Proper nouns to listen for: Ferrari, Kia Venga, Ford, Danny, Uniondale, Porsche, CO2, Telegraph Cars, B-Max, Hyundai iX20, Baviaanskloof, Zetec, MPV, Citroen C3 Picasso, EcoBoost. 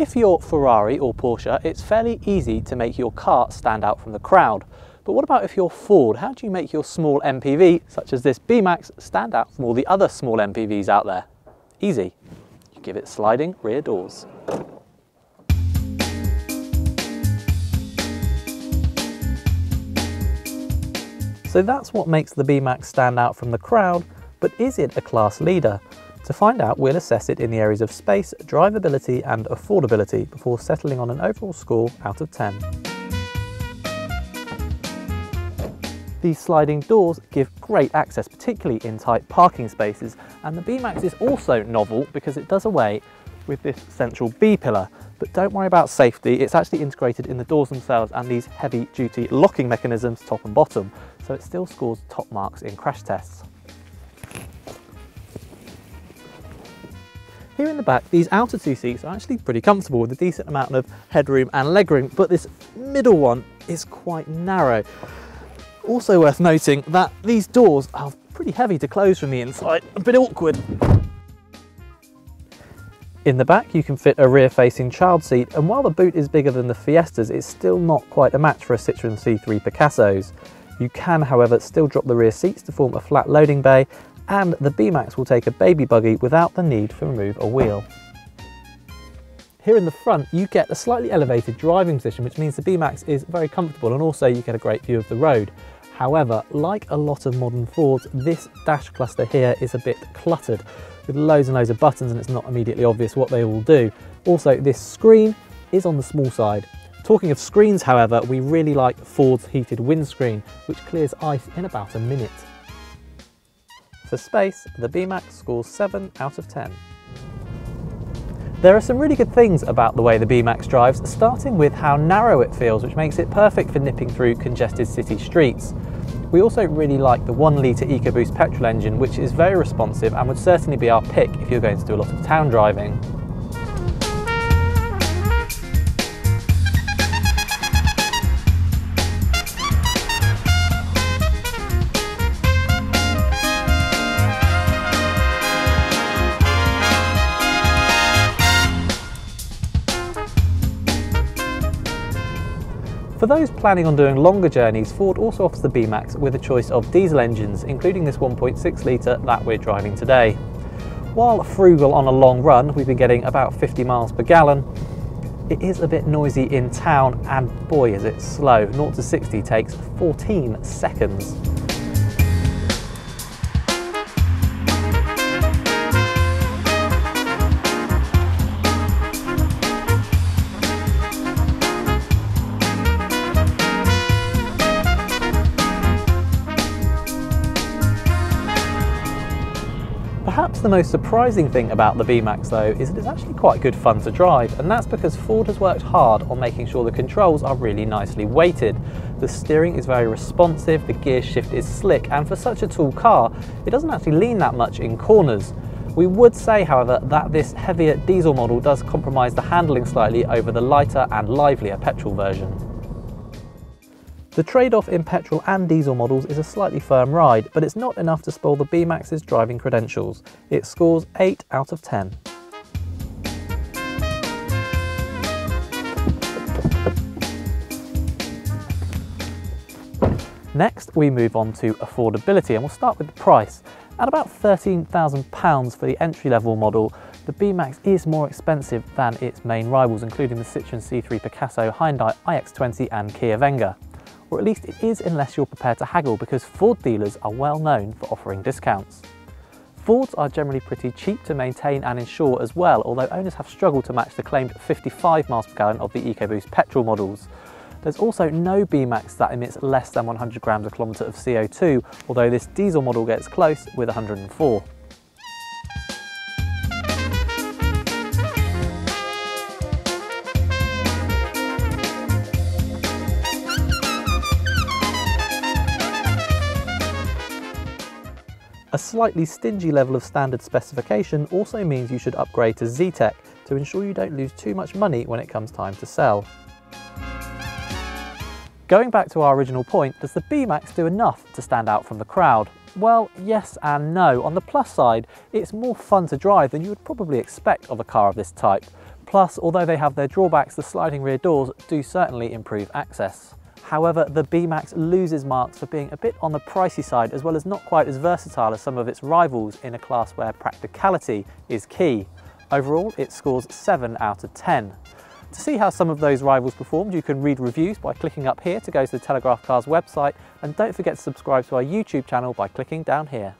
If you're Ferrari or Porsche, it's fairly easy to make your car stand out from the crowd. But what about if you're Ford? How do you make your small MPV, such as this B-Max, stand out from all the other small MPVs out there? Easy. You give it sliding rear doors. So that's what makes the B-Max stand out from the crowd, but is it a class leader? To find out, we'll assess it in the areas of space, drivability and affordability before settling on an overall score out of 10. These sliding doors give great access, particularly in tight parking spaces, and the B-Max is also novel because it does away with this central B-pillar. But don't worry about safety, it's actually integrated in the doors themselves and these heavy duty locking mechanisms top and bottom, so it still scores top marks in crash tests. Here in the back, these outer two seats are actually pretty comfortable with a decent amount of headroom and legroom, but this middle one is quite narrow. Also worth noting that these doors are pretty heavy to close from the inside, a bit awkward. In the back, you can fit a rear-facing child seat, and while the boot is bigger than the Fiestas, it's still not quite a match for a Citroen C3 Picassos. You can, however, still drop the rear seats to form a flat loading bay, and the B-Max will take a baby buggy without the need to remove a wheel. Here in the front, you get a slightly elevated driving position, which means the B-Max is very comfortable, and also you get a great view of the road. However, like a lot of modern Fords, this dash cluster here is a bit cluttered, with loads and loads of buttons, and it's not immediately obvious what they all do. Also, this screen is on the small side. Talking of screens, however, we really like Ford's heated windscreen, which clears ice in about a minute. For space, the B-Max scores 7 out of 10. There are some really good things about the way the B-Max drives, starting with how narrow it feels, which makes it perfect for nipping through congested city streets. We also really like the 1-litre EcoBoost petrol engine, which is very responsive and would certainly be our pick if you're going to do a lot of town driving. For those planning on doing longer journeys, Ford also offers the B-Max with a choice of diesel engines, including this 1.6 litre that we're driving today. While frugal on a long run, we've been getting about 50 miles per gallon, it is a bit noisy in town, and boy is it slow. 0 to 60 takes 14 seconds. Perhaps the most surprising thing about the B-Max though is that it's actually quite good fun to drive, and that's because Ford has worked hard on making sure the controls are really nicely weighted. The steering is very responsive, the gear shift is slick, and for such a tall car it doesn't actually lean that much in corners. We would say however that this heavier diesel model does compromise the handling slightly over the lighter and livelier petrol version. The trade-off in petrol and diesel models is a slightly firm ride, but it's not enough to spoil the B-Max's driving credentials. It scores 8 out of 10. Next, we move on to affordability, and we'll start with the price. At about £13,000 for the entry-level model, the B-Max is more expensive than its main rivals, including the Citroen C3 Picasso, Hyundai iX20 and Kia Venga. Or at least it is, unless you're prepared to haggle, because Ford dealers are well known for offering discounts. Fords are generally pretty cheap to maintain and insure as well, although owners have struggled to match the claimed 55 miles per gallon of the EcoBoost petrol models. There's also no B-Max that emits less than 100 grams a kilometre of CO2, although this diesel model gets close with 104. A slightly stingy level of standard specification also means you should upgrade to Zetec to ensure you don't lose too much money when it comes time to sell. Going back to our original point, does the B-Max do enough to stand out from the crowd? Well, yes and no. On the plus side, it's more fun to drive than you would probably expect of a car of this type. Plus, although they have their drawbacks, the sliding rear doors do certainly improve access. However, the B-Max loses marks for being a bit on the pricey side, as well as not quite as versatile as some of its rivals in a class where practicality is key. Overall, it scores 7 out of 10. To see how some of those rivals performed, you can read reviews by clicking up here to go to the Telegraph Cars website, and don't forget to subscribe to our YouTube channel by clicking down here.